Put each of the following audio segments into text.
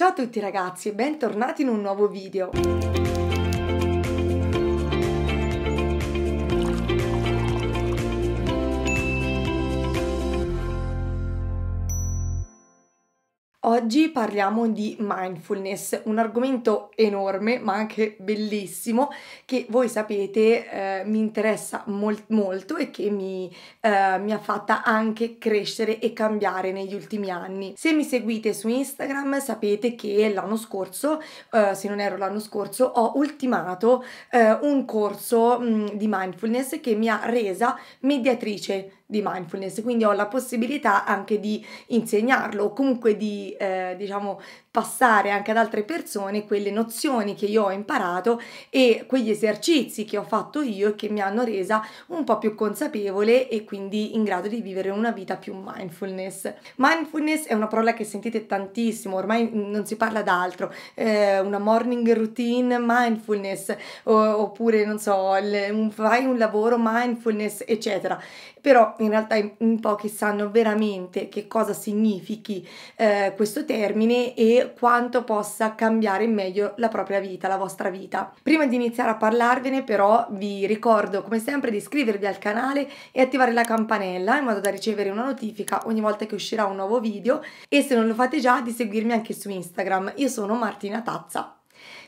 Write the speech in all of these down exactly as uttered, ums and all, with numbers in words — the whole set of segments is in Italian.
Ciao a tutti ragazzi e bentornati in un nuovo video. Oggi parliamo di mindfulness, un argomento enorme ma anche bellissimo che voi sapete eh, mi interessa molt, molto e che mi, eh, mi ha fatta anche crescere e cambiare negli ultimi anni. Se mi seguite su Instagram sapete che l'anno scorso, eh, se non ero l'anno scorso, ho ultimato eh, un corso mh, di mindfulness che mi ha resa mediatrice di mindfulness, quindi ho la possibilità anche di insegnarlo o comunque di eh, diciamo passare anche ad altre persone quelle nozioni che io ho imparato e quegli esercizi che ho fatto io e che mi hanno resa un po' più consapevole e quindi in grado di vivere una vita più mindfulness. Mindfulness è una parola che sentite tantissimo, ormai non si parla d'altro, eh, una morning routine mindfulness o, oppure non so, le, un, fai un lavoro mindfulness eccetera, però in realtà in, in pochi sanno veramente che cosa significhi eh, questo termine e quanto possa cambiare in meglio la propria vita, la vostra vita. Prima di iniziare a parlarvene però vi ricordo come sempre di iscrivervi al canale e attivare la campanella in modo da ricevere una notifica ogni volta che uscirà un nuovo video e se non lo fate già di seguirmi anche su Instagram. Io sono Martina Tazza.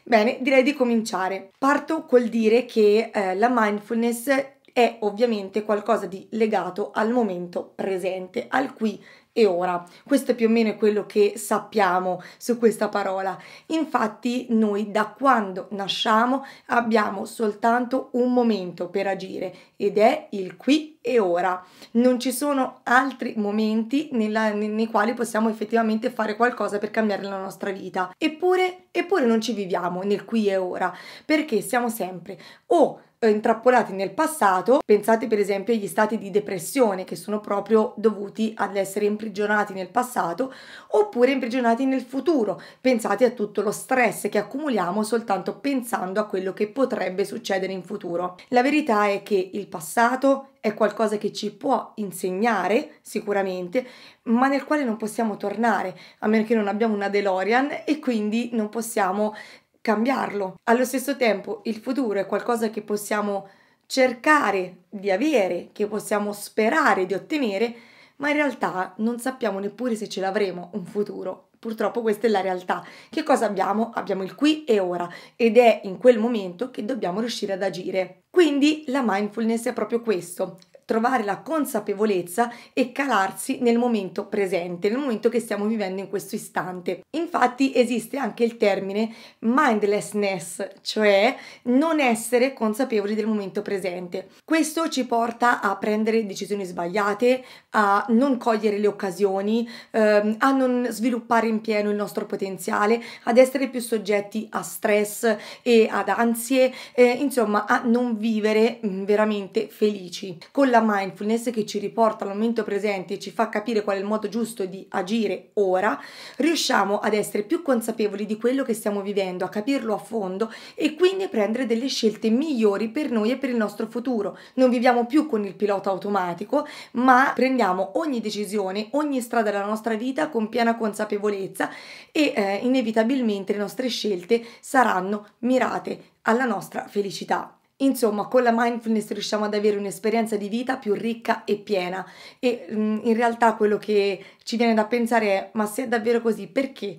Bene, direi di cominciare. Parto col dire che eh, la mindfulness è ovviamente qualcosa di legato al momento presente, al qui e ora. Questo è più o meno quello che sappiamo su questa parola. Infatti noi da quando nasciamo abbiamo soltanto un momento per agire ed è il qui e ora. Non ci sono altri momenti nella, nei quali possiamo effettivamente fare qualcosa per cambiare la nostra vita. Eppure, eppure non ci viviamo nel qui e ora perché siamo sempre o intrappolati nel passato. Pensate per esempio agli stati di depressione che sono proprio dovuti ad essere imprigionati nel passato oppure imprigionati nel futuro. Pensate a tutto lo stress che accumuliamo soltanto pensando a quello che potrebbe succedere in futuro. La verità è che il passato è qualcosa che ci può insegnare sicuramente, ma nel quale non possiamo tornare, a meno che non abbiamo una DeLorean e quindi non possiamo cambiarlo. Allo stesso tempo il futuro è qualcosa che possiamo cercare di avere, che possiamo sperare di ottenere, ma in realtà non sappiamo neppure se ce l'avremo un futuro. Purtroppo questa è la realtà. Che cosa abbiamo? Abbiamo il qui e ora ed è in quel momento che dobbiamo riuscire ad agire. Quindi la mindfulness è proprio questo: trovare la consapevolezza e calarsi nel momento presente, nel momento che stiamo vivendo in questo istante. Infatti esiste anche il termine mindlessness, cioè non essere consapevoli del momento presente. Questo ci porta a prendere decisioni sbagliate, a non cogliere le occasioni, ehm, a non sviluppare in pieno il nostro potenziale, ad essere più soggetti a stress e ad ansie, eh, insomma a non vivere veramente felici. Con la mindfulness che ci riporta al momento presente e ci fa capire qual è il modo giusto di agire ora, riusciamo ad essere più consapevoli di quello che stiamo vivendo, a capirlo a fondo e quindi prendere delle scelte migliori per noi e per il nostro futuro. Non viviamo più con il pilota automatico, ma prendiamo ogni decisione, ogni strada della nostra vita con piena consapevolezza e eh, inevitabilmente le nostre scelte saranno mirate alla nostra felicità. Insomma, con la mindfulness riusciamo ad avere un'esperienza di vita più ricca e piena e in realtà quello che ci viene da pensare è: ma se è davvero così, perché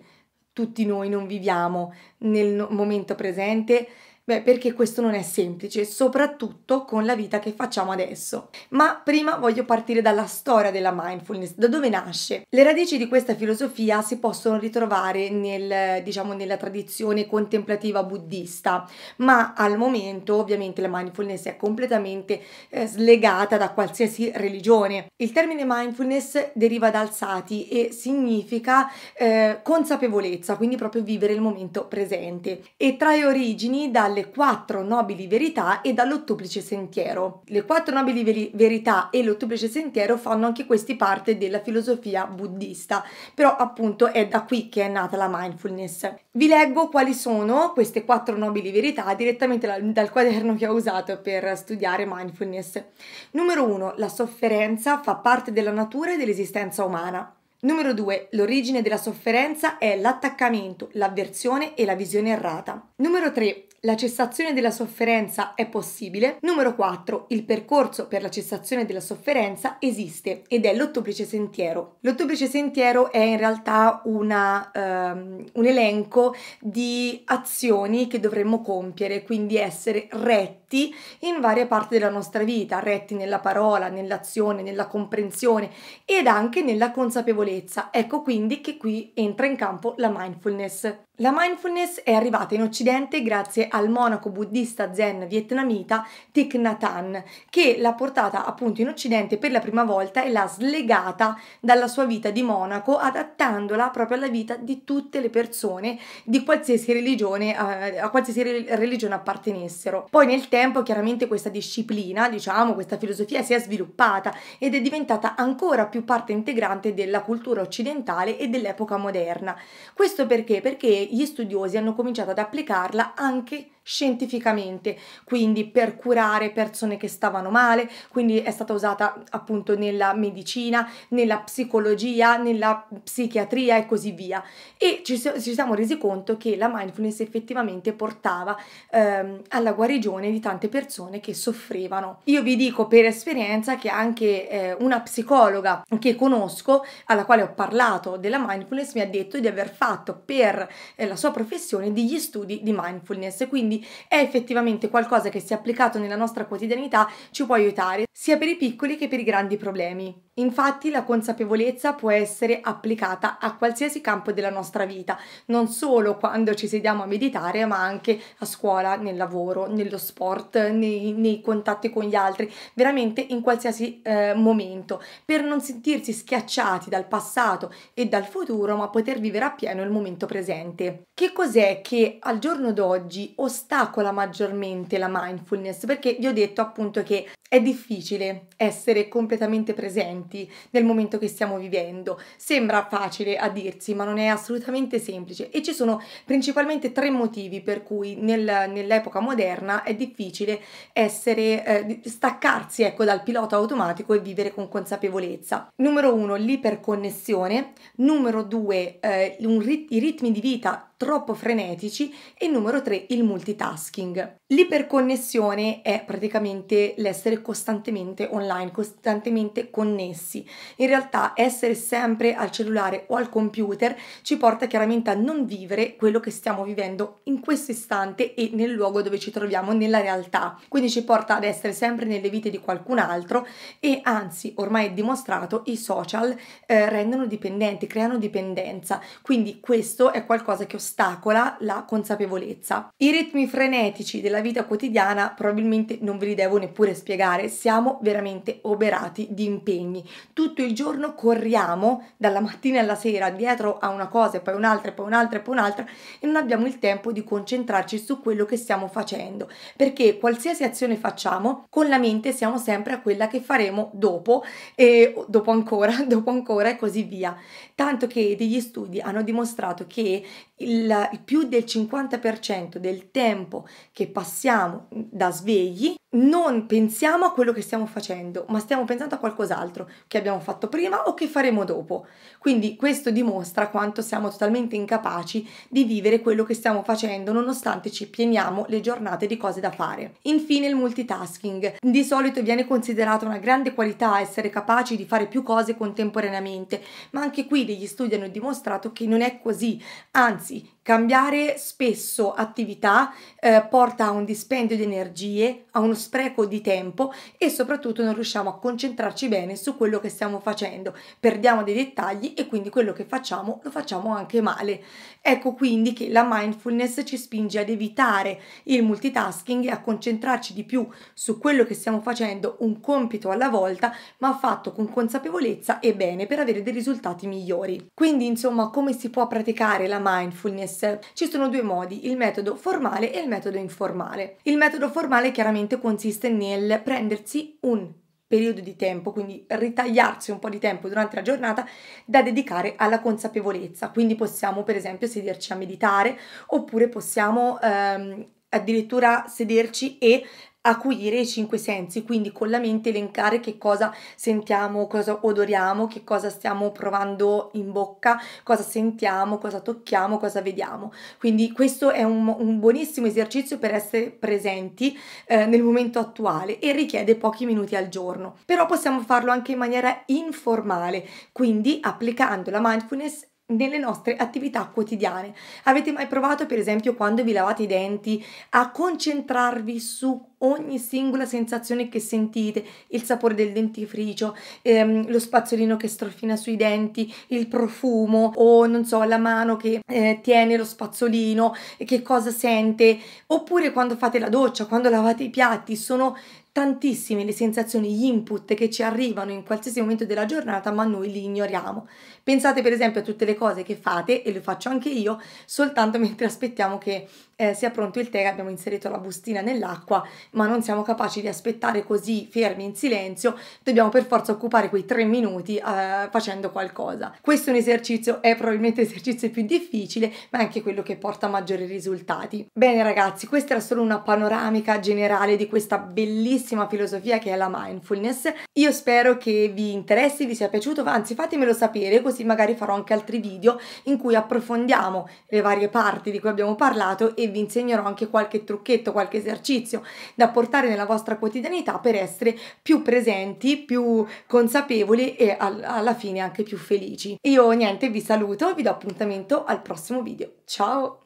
tutti noi non viviamo nel momento presente? Beh, perché questo non è semplice, soprattutto con la vita che facciamo adesso. Ma prima voglio partire dalla storia della mindfulness, da dove nasce. Le radici di questa filosofia si possono ritrovare nel, diciamo, nella tradizione contemplativa buddista, ma al momento ovviamente la mindfulness è completamente eh, slegata da qualsiasi religione. Il termine mindfulness deriva dal sati e significa eh, consapevolezza, quindi proprio vivere il momento presente, e trae origini dal le quattro nobili verità e dall'ottuplice sentiero. Le quattro nobili veri verità e l'ottuplice sentiero fanno anche questi parte della filosofia buddista, però appunto è da qui che è nata la mindfulness. Vi leggo quali sono queste quattro nobili verità direttamente dal, dal quaderno che ho usato per studiare mindfulness. Numero uno, la sofferenza fa parte della natura e dell'esistenza umana. Numero due. L'origine della sofferenza è l'attaccamento, l'avversione e la visione errata. Numero tre. La cessazione della sofferenza è possibile. Numero quattro. Il percorso per la cessazione della sofferenza esiste ed è l'ottuplice sentiero. L'ottuplice sentiero è in realtà una, um, un elenco di azioni che dovremmo compiere, quindi essere retti in varie parti della nostra vita, retti nella parola, nell'azione, nella comprensione ed anche nella consapevolezza. Ecco quindi che qui entra in campo la mindfulness. La mindfulness è arrivata in Occidente grazie al monaco buddista zen vietnamita Thich Nhat Hanh, che l'ha portata appunto in Occidente per la prima volta e l'ha slegata dalla sua vita di monaco, adattandola proprio alla vita di tutte le persone di qualsiasi religione, a qualsiasi religione appartenessero. Poi nel tempo chiaramente questa disciplina, diciamo, questa filosofia si è sviluppata ed è diventata ancora più parte integrante della cultura occidentale e dell'epoca moderna. Questo perché? Perché gli studiosi hanno cominciato ad applicarla anche scientificamente, quindi per curare persone che stavano male, quindi è stata usata appunto nella medicina, nella psicologia, nella psichiatria e così via. E ci, ci siamo resi conto che la mindfulness effettivamente portava ehm, alla guarigione di tante persone che soffrivano. Io vi dico per esperienza che anche eh, una psicologa che conosco, alla quale ho parlato della mindfulness, mi ha detto di aver fatto per eh, la sua professione degli studi di mindfulness, quindi è effettivamente qualcosa che, se applicato nella nostra quotidianità, ci può aiutare sia per i piccoli che per i grandi problemi. Infatti la consapevolezza può essere applicata a qualsiasi campo della nostra vita, non solo quando ci sediamo a meditare, ma anche a scuola, nel lavoro, nello sport, nei, nei contatti con gli altri, veramente in qualsiasi eh, momento, per non sentirsi schiacciati dal passato e dal futuro, ma poter vivere appieno il momento presente. Che cos'è che al giorno d'oggi ostacola maggiormente la mindfulness? Perché vi ho detto appunto che è difficile essere completamente presenti nel momento che stiamo vivendo. Sembra facile a dirsi, ma non è assolutamente semplice, e ci sono principalmente tre motivi per cui nel, nell'epoca moderna è difficile essere, eh, staccarsi ecco, dal pilota automatico e vivere con consapevolezza. Numero uno, l'iperconnessione. Numero due, eh, rit- i ritmi di vita troppo frenetici, e numero tre il multitasking. L'iperconnessione è praticamente l'essere costantemente online, costantemente connessi. In realtà essere sempre al cellulare o al computer ci porta chiaramente a non vivere quello che stiamo vivendo in questo istante e nel luogo dove ci troviamo, nella realtà. Quindi ci porta ad essere sempre nelle vite di qualcun altro, e anzi, ormai è dimostrato, i social eh, rendono dipendenti, creano dipendenza. Quindi questo è qualcosa che ostacola la consapevolezza. I ritmi frenetici della vita quotidiana probabilmente non ve li devo neppure spiegare, siamo veramente oberati di impegni. Tutto il giorno corriamo dalla mattina alla sera dietro a una cosa e poi un'altra e poi un'altra e poi un'altra, e non abbiamo il tempo di concentrarci su quello che stiamo facendo, perché qualsiasi azione facciamo con la mente siamo sempre a quella che faremo dopo e dopo ancora, dopo ancora e così via. Tanto che degli studi hanno dimostrato che il, il più del cinquanta per cento del tempo che passiamo da svegli non pensiamo a quello che stiamo facendo, ma stiamo pensando a qualcos'altro che abbiamo fatto prima o che faremo dopo. Quindi questo dimostra quanto siamo totalmente incapaci di vivere quello che stiamo facendo, nonostante ci pieniamo le giornate di cose da fare. Infine il multitasking. Di solito viene considerata una grande qualità essere capaci di fare più cose contemporaneamente, ma anche qui degli studi hanno dimostrato che non è così. Anzi, cambiare spesso attività eh, porta a un dispendio di energie, a uno spreco di tempo, e soprattutto non riusciamo a concentrarci bene su quello che stiamo facendo, perdiamo dei dettagli e quindi quello che facciamo lo facciamo anche male. Ecco quindi che la mindfulness ci spinge ad evitare il multitasking e a concentrarci di più su quello che stiamo facendo, un compito alla volta, ma fatto con consapevolezza e bene, per avere dei risultati migliori. Quindi insomma, come si può praticare la mindfulness? Ci sono due modi, il metodo formale e il metodo informale. Il metodo formale chiaramente consiste nel prendersi un periodo di tempo, quindi ritagliarsi un po' di tempo durante la giornata da dedicare alla consapevolezza. Quindi possiamo per esempio sederci a meditare, oppure possiamo ehm, addirittura sederci e acuire i cinque sensi, quindi con la mente elencare che cosa sentiamo, cosa odoriamo, che cosa stiamo provando in bocca, cosa sentiamo, cosa tocchiamo, cosa vediamo. Quindi questo è un, un buonissimo esercizio per essere presenti eh, nel momento attuale e richiede pochi minuti al giorno. Però possiamo farlo anche in maniera informale, quindi applicando la mindfulness nelle nostre attività quotidiane. Avete mai provato, per esempio, quando vi lavate i denti, a concentrarvi su ogni singola sensazione che sentite, il sapore del dentifricio, ehm, lo spazzolino che strofina sui denti, il profumo, o non so, la mano che eh, tiene lo spazzolino e che cosa sente, oppure quando fate la doccia, quando lavate i piatti? Sono tantissime le sensazioni, gli input che ci arrivano in qualsiasi momento della giornata, ma noi li ignoriamo. Pensate per esempio a tutte le cose che fate, e lo faccio anche io, soltanto mentre aspettiamo che eh, sia pronto il tè, abbiamo inserito la bustina nell'acqua, ma non siamo capaci di aspettare così fermi in silenzio, dobbiamo per forza occupare quei tre minuti eh, facendo qualcosa. Questo è un esercizio, è probabilmente l'esercizio più difficile, ma è anche quello che porta a maggiori risultati. Bene ragazzi, questa era solo una panoramica generale di questa bellissima filosofia che è la mindfulness. Io spero che vi interessi, vi sia piaciuto, anzi fatemelo sapere, così magari farò anche altri video in cui approfondiamo le varie parti di cui abbiamo parlato e vi insegnerò anche qualche trucchetto, qualche esercizio da portare nella vostra quotidianità per essere più presenti, più consapevoli e al, alla fine anche più felici. Io niente, vi saluto, vi do appuntamento al prossimo video. Ciao!